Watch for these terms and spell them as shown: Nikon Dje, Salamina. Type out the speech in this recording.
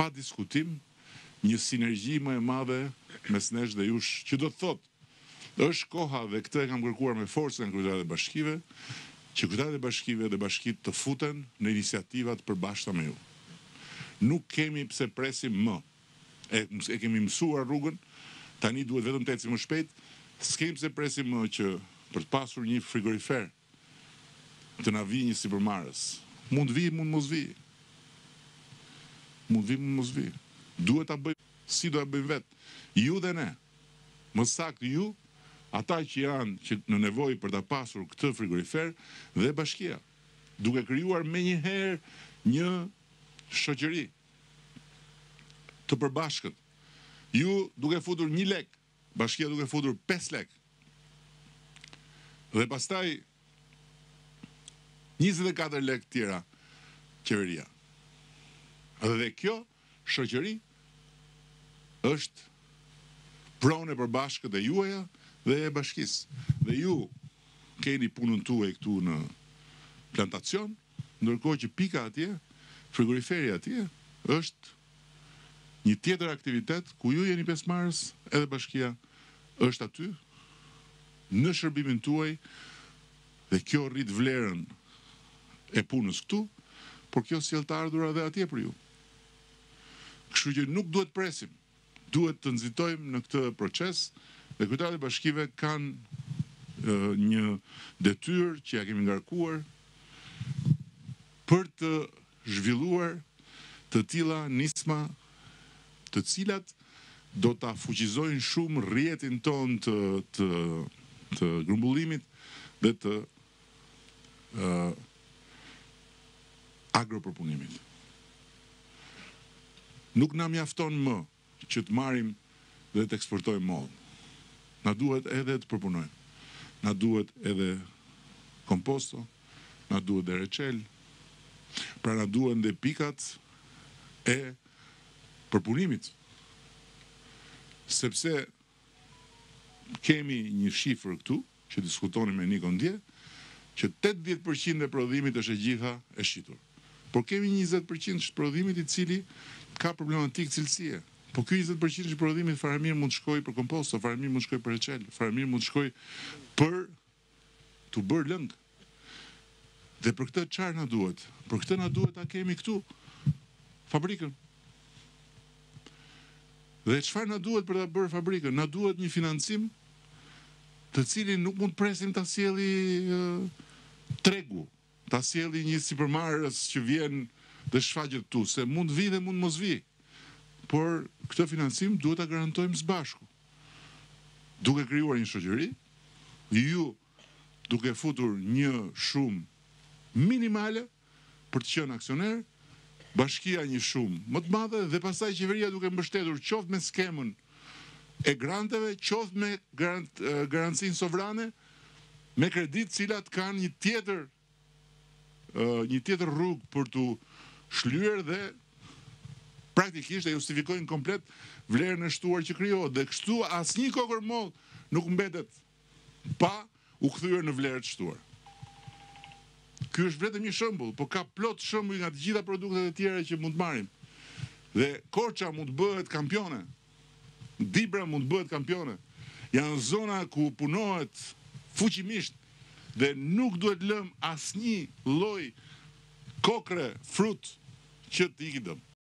pa diskutim, një sinergji më e madhe mes nesh dhe jush, që do të thotë, është koha dhe këtë e kam kërkuar me forcë nga Kryetaret e Bashkive, që Kryetaret e Bashkive dhe bashkit të futen në iniciativat përbashkëta me ju. Nuk kemi pse presim më. E kemi mësuar rrugën, tani duhet vetëm të ecim më shpejt, s'kem pse presim më që për të pasur një frigorifer të na vijë një sipërmarrës. Mund vi, mund mos vi. Mund vi, mund mos vi. Duhet ta bëjmë, si do ta bëjmë vet. Ju dhe ne. Më saktë ju, ata që janë në nevojë për ta pasur këtë frigorifer dhe bashkia, duke krijuar menjëherë një shoqëri të përbashkët. Ju duke futur 1 lek, bashkia duke futur 5 lek. Dhe pastaj 24 lek tjera qeveria. Dhe kjo shoqëri është pronë përbashkët e juaja dhe e bashkisë. Dhe ju keni punën tuaj këtu në plantacion, ndërkohë që pika atje, frigoriferi atje, është një tjetër aktivitet ku ju jeni pjesëmarrës, edhe bashkia është aty në shërbimin tuaj dhe kjo rrit vlerën e punës këtu, por kjo sjell të ardhurën edhe atje për ju. Kështu që nuk duhet presim, duhet të nxitojmë në këtë proces dhe Kryetaret e Bashkive kanë një detyrë që ja kemi ngarkuar për të zhvilluar të tilla nisma të cilat do ta fuqizojnë shumë rrjetin ton të grumbullimit dhe të agropërpunimit. Nuk na mjafton më që të marrim dhe të eksportojmë mollë. Na duhet edhe të përpunojmë. Na duhet edhe komposto, na duhet edhe reçel. Pra na duhen dhe pikat e përpunimit. Sepse kemi një shifër këtu, që diskutonim me Nikon Dje, që 80% e prodhimit është e gjitha e shitur. Por kemi 20% të prodhimit i cili ka problematik cilësie. Po ky 20% i prodhimit fare mirë mund të shkojë për komposto, fare mirë mund të shkojë për reçel, fare mirë mund të shkojë për tu bërë lëng. Dhe për këtë çfarë na duhet? Për këtë na duhet ta kemi këtu fabrikën. Dhe çfarë na duhet për ta bërë fabrikën? Na duhet një financim të cilin nuk mund presim ta sjelli tregu, ta sjelli një sipërmarrës që vjen dhe shfaqet këtu, se mund vi dhe mund mos vi. Por këtë financim duhet ta garantojmë së bashku. Duke krijuar një shoqëri, ju duke futur një shumë minimale për të qenë aksioner, bashkia një shumë më të madhe dhe pastaj qeveria duke mbështetur qoftë me skemën e granteve, qoftë me garancinë sovrane, me kredit cilat kanë një tjetër rrugë për të shlyer dhe praktikisht e justifikojnë komplet vlerën e shtuar që krijohet dhe kështu asnjë kokërmoll nuk mbetet pa u kthyer në vlerë të shtuar. Ky është vetëm një shembull, por ka plot shembuj nga të gjitha produktet e tjera që mund të marrim. Dhe Korça mund të bëhet kampione. Dibra mund të bëhet kampione. Janë zona ku punohet fuqimisht dhe nuk duhet lëm asnjë lloj kokre, frut që të ikë dëm.